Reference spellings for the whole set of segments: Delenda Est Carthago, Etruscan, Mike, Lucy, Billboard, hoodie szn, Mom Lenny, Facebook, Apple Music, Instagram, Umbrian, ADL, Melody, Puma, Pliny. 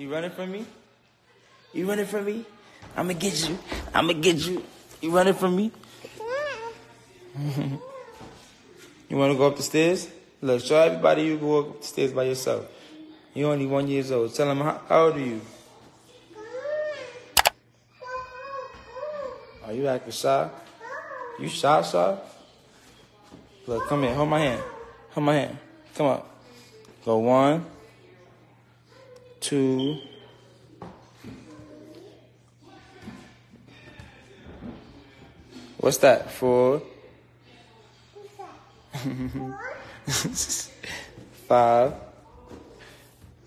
You running from me? You running from me? I'ma get you. I'ma get you. You running from me? You wanna go up the stairs? Look, show everybody you go up the stairs by yourself. You're only 1 year old. Tell them, how old are you? Are you acting shy? You shy, shy? Look, come here. Hold my hand. Hold my hand. Come on. Go 1, 2. What's that? 4. 5,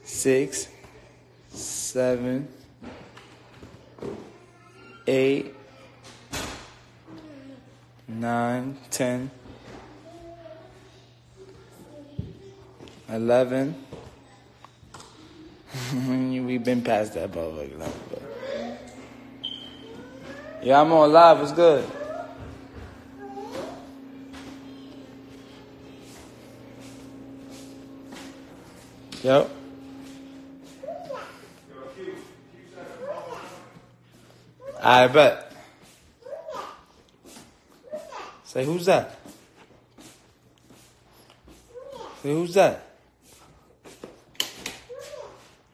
6, 7, 8, 9, 10. 11. We've been past that motherfucker. Yeah, I'm on live. What's good? Yep. I bet. Say, who's that? Say, who's that?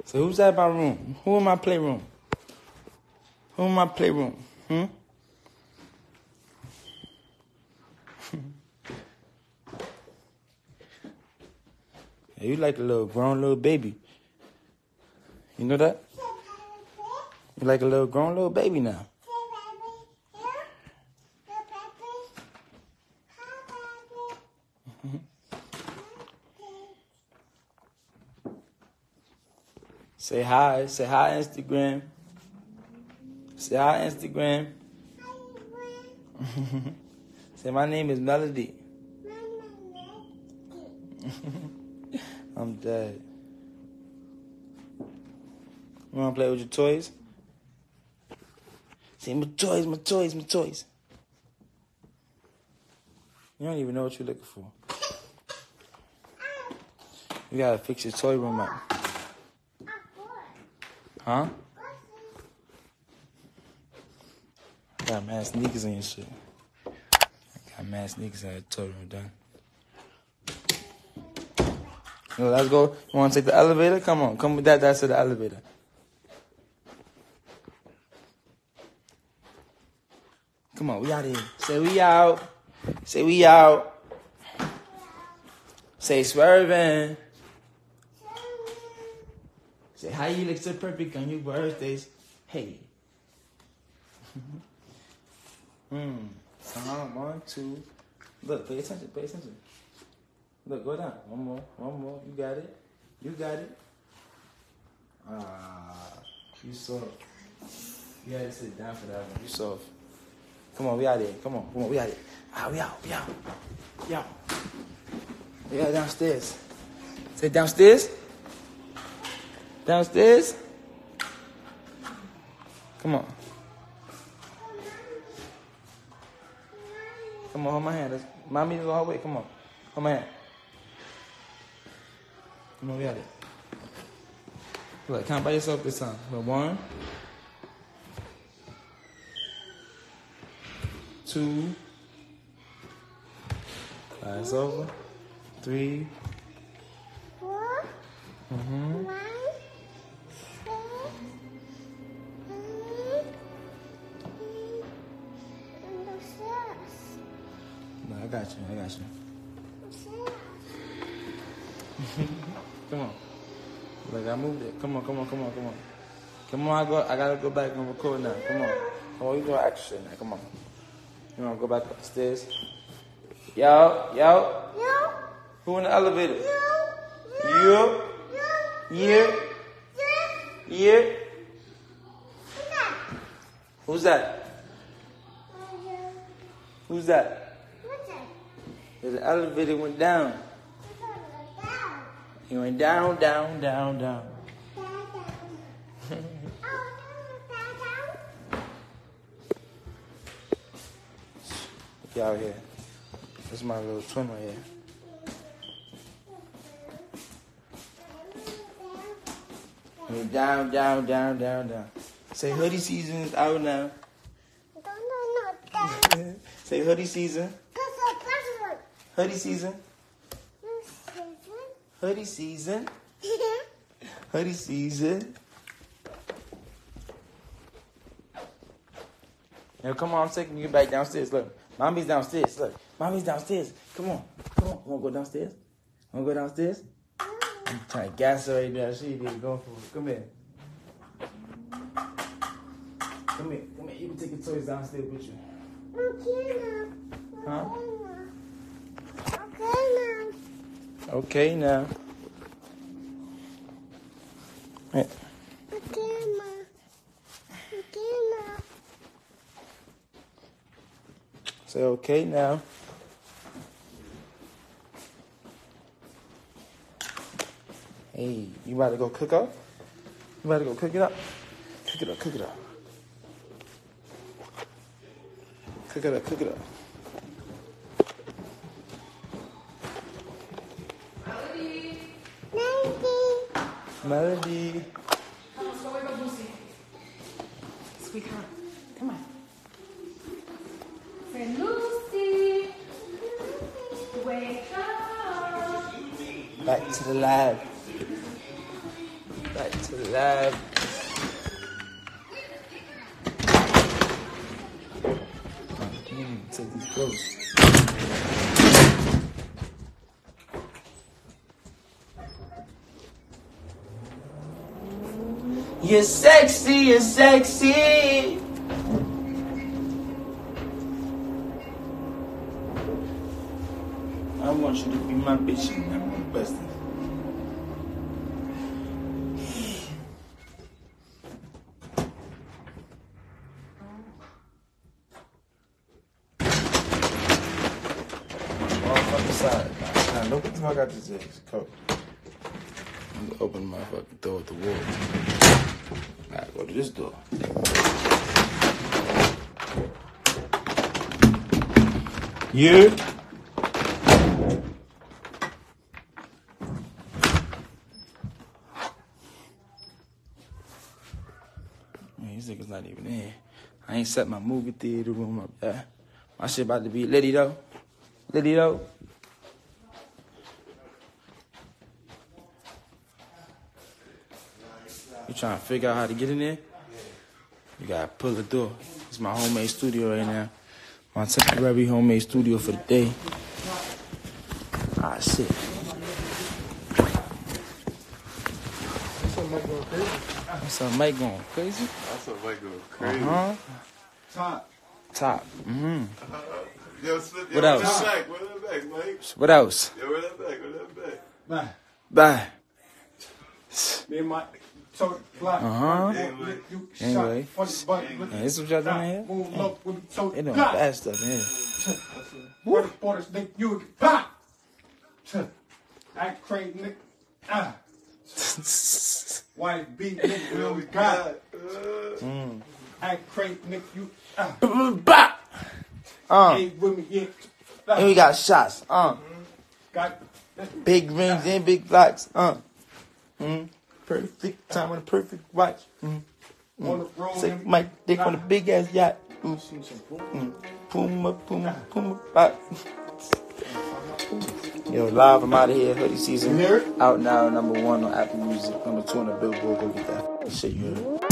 So who's at my room? Who in my playroom? Who in my playroom? Hmm? Hey, you like a little grown little baby. You know that? You like a little grown little baby now. Say hi. Say hi, Instagram. Say hi, Instagram. Say, my name is Melody. I'm dead. You want to play with your toys? Say, my toys, my toys, my toys. You don't even know what you're looking for. You got to fix your toy room up. Huh? I got mad sneakers on your shit. I got mad sneakers on your toy room, done. Let's go. You want to take the elevator? Come on. Come with that. That's the elevator. Come on. We out here. Say we out. Say we out. Say swerving. Say, how you look so perfect on your birthdays? Hey. 1, 2. Look, pay attention, pay attention. Look, go down. One more, one more. You got it. You got it. Ah, you soft. You had to sit down for that one. You soft. Come on, we out here. Come on, come on, we out here. Ah, we out, we out. We out. We out downstairs. Say downstairs. Downstairs? Come on. Come on, hold my hand. Mommy's on her way. Come on. Hold my hand. Come on, we got it. Look, count by yourself this time. Look, 1, 2. That's over. 3. 4. Mm-hmm. I got you, I got you. Come on. Look, I moved it. Come on, come on, come on, come on. Come on, I gotta go back and record now. Come on. Come on, you doing extra now. Come on. You wanna go back upstairs? Yo, yo. Yo. Who in the elevator? Yo. Yo. Yo. Yo. Yo. Who's that? Who's that? The elevator went down. He went down, down, down, down. Look out here. This is my little twin right here. Down, down, down, down, down. Say hoodie season's out now. No. Say hoodie season. Hoodie season. Hoodie season. Hoodie season. Now come on, I'm taking you back downstairs. Look, mommy's downstairs. Look, mommy's downstairs. Come on, come on. Wanna go downstairs? Wanna go downstairs? I'm trying to gas her right now. She didn't go for it. Come here. Come here. Come here. You can take your toys downstairs with you. Okay now. Huh? Okay now. Okay now. Okay now. Say okay now. Hey, you about to go cook up? You about to go cook it up? Cook it up, cook it up. Cook it up, cook it up. Melody. Melody. Melody. Come on, so we go, Lucy. Squeak her. Come on. Say, Lucy. Wake up. Back to the lab. Back to the lab. Take these clothes. You're sexy, you're sexy. I want you to be my bitch and I'm gonna bust it. Look what the fuck I just did. Coat. I'm gonna open my fucking door with the wall. I gotta go to this door. You. Man, these niggas not even in. I ain't set my movie theater room up there. My shit about to be litty though. Litty though. You trying to figure out how to get in there? You gotta pull the door. It's my homemade studio right now. My temporary homemade studio for the day. Ah, shit. What's up, Mike going crazy? What's up, Mike going crazy? Uh-huh. Top. Top. Mm-hmm. Yo, slip, yo, what else? Where that back, Mike? What else? Yo, where that back? Where that back? Bye. Bye. Me and Mike. Uh-huh. Anyway. This is what y'all doing here? They doing bad stuff in here. White beat, nigga, you always got it. Act crazy, nigga, you... And we got shots, Big rings and big blocks, Perfect time on a perfect watch. Take my dick on a big ass yacht. Puma, Puma, Puma, pop. Yo, live, I'm out of here. Hoodie season. Out now, number 1 on Apple Music. Number 2 on the Billboard. Go get that shit, you heard?